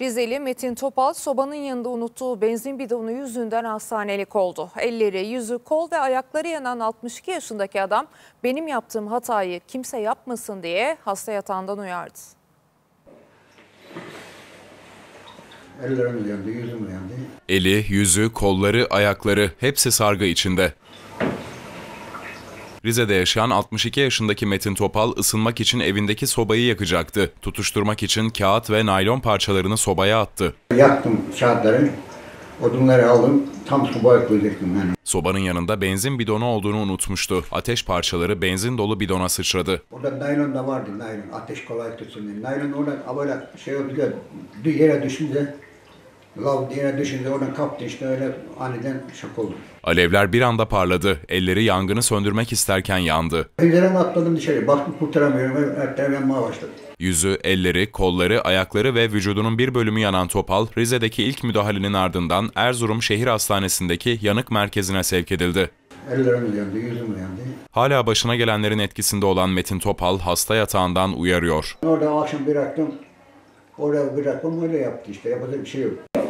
Rizeli Metin Topal sobanın yanında unuttuğu benzin bidonu yüzünden hastanelik oldu. Elleri, yüzü, kol ve ayakları yanan 62 yaşındaki adam benim yaptığım hatayı kimse yapmasın diye hasta yatağından uyardı. Ellerim yandı, yüzüm yandı. Eli, yüzü, kolları, ayakları hepsi sargı içinde. Rize'de yaşayan 62 yaşındaki Metin Topal ısınmak için evindeki sobayı yakacaktı. Tutuşturmak için kağıt ve naylon parçalarını sobaya attı. Yaktım kağıtları, odunları aldım, tam sobaya koyacaktım yani. Sobanın yanında benzin bidonu olduğunu unutmuştu. Ateş parçaları benzin dolu bidona sıçradı. Orada naylon da vardı, naylon. Ateş kolay tutsun diye. Naylon oradan abarak şey oldu da yere düşünce... Lav diye düşündü, oradan kaptı işte, öyle aniden şok oldu. Alevler bir anda parladı. Elleri yangını söndürmek isterken yandı. Pencereden atladım dışarı. Baktım kurtaramıyorum. Ertler yanmaya başladı. Yüzü, elleri, kolları, ayakları ve vücudunun bir bölümü yanan Topal, Rize'deki ilk müdahalenin ardından Erzurum Şehir Hastanesi'ndeki yanık merkezine sevk edildi. Ellerim yandı, yüzüm yandı. Hala başına gelenlerin etkisinde olan Metin Topal hasta yatağından uyarıyor. Orada akşam bıraktım. Öyle yaptı işte. Yapacak bir şey yok.